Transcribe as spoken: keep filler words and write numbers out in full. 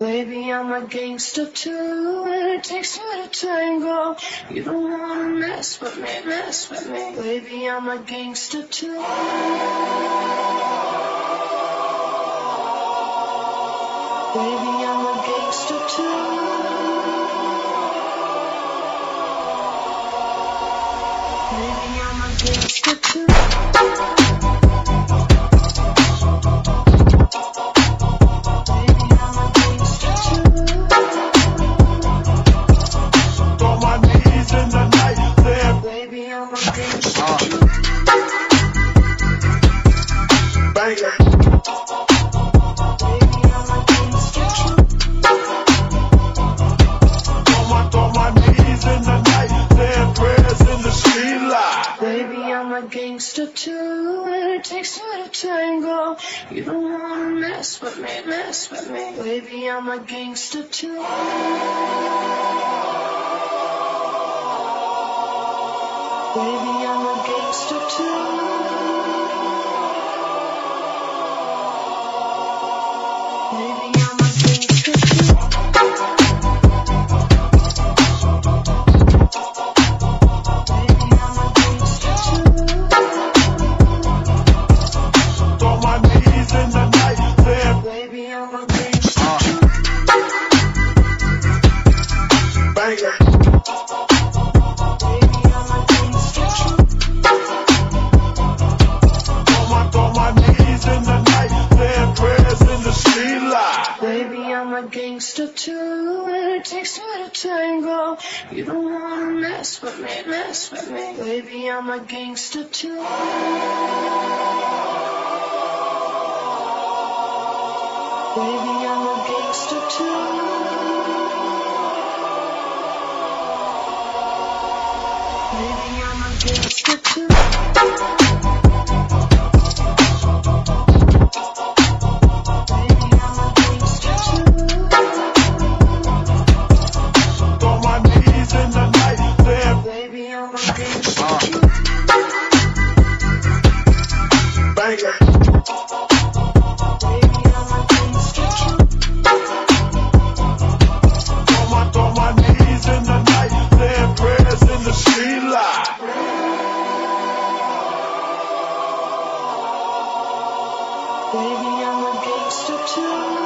Baby, I'm a gangster too, and it takes me to tango. You don't wanna mess with me, mess with me. Baby, I'm a gangster too. Baby, I'm a gangster too. Baby, I'm a gangster too. Gangster too, and it takes me to tango. You don't wanna mess with me, mess with me. Baby, I'm a gangster too. Baby, I'm a gangster too. Baby, I'm a gangster too. Gangster too, and it takes me to tango. You don't wanna mess with me, mess with me. Baby, I'm a gangster too. Baby, I'm a gangster too. Baby, I'm a gangster too. Baby, I'm a gangster too.